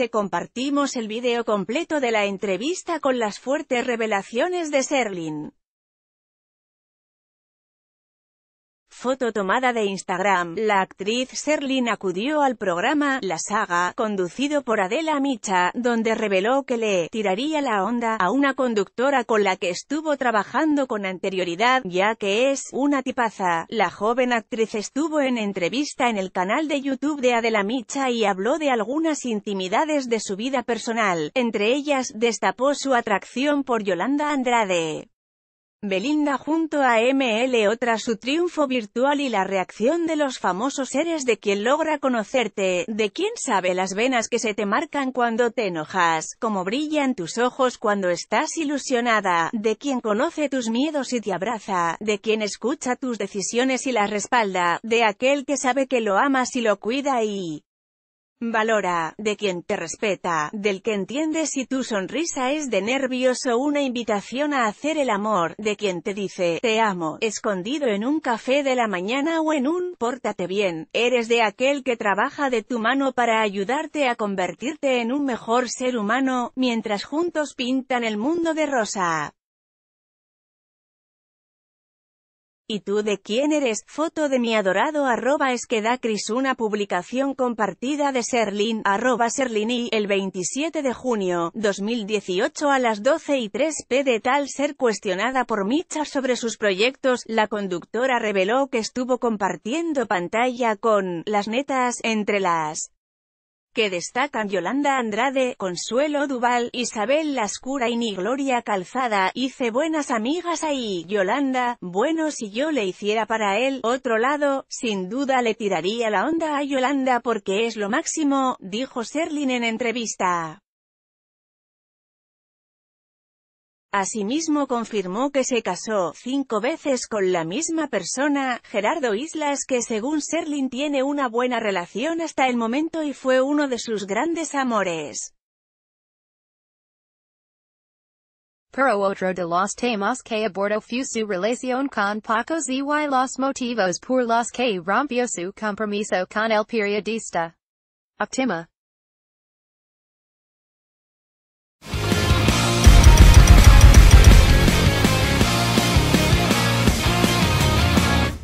te compartimos el video completo de la entrevista con las fuertes revelaciones de Sherlyn. Foto tomada de Instagram. La actriz Sherlyn acudió al programa La Saga, conducido por Adela Micha, donde reveló que le tiraría la onda a una conductora con la que estuvo trabajando con anterioridad, ya que es una tipaza. La joven actriz estuvo en entrevista en el canal de YouTube de Adela Micha y habló de algunas intimidades de su vida personal. Entre ellas, destapó su atracción por Yolanda Andrade. Belinda junto a ML. Otra su triunfo virtual y la reacción de los famosos seres de quien logra conocerte, de quien sabe las venas que se te marcan cuando te enojas, cómo brillan tus ojos cuando estás ilusionada, de quien conoce tus miedos y te abraza, de quien escucha tus decisiones y las respalda, de aquel que sabe que lo amas y lo cuida y valora, de quien te respeta, del que entiende si tu sonrisa es de nervios o una invitación a hacer el amor, de quien te dice, te amo, escondido en un café de la mañana o en un, pórtate bien, eres de aquel que trabaja de tu mano para ayudarte a convertirte en un mejor ser humano, mientras juntos pintan el mundo de rosa. ¿Y tú de quién eres? Foto de mi adorado @esquedacris. Una publicación compartida de Sherlyn, @Sherlyn, el 27 de junio, 2018 a las 12:03 p. de tal ser cuestionada por Micha sobre sus proyectos, la conductora reveló que estuvo compartiendo pantalla con las netas, entre las que destacan Yolanda Andrade, Consuelo Duval, Isabel Lascura y Gloria Calzada. Hice buenas amigas ahí, Yolanda, bueno, si yo le hiciera para él, otro lado, sin duda le tiraría la onda a Yolanda porque es lo máximo, dijo Sherlyn en entrevista. Asimismo confirmó que se casó 5 veces con la misma persona, Gerardo Islas, que según Sherlyn tiene una buena relación hasta el momento y fue uno de sus grandes amores. Pero otro de los temas que abordó fue su relación con Paco Z y los motivos por los que rompió su compromiso con el periodista. Óptima.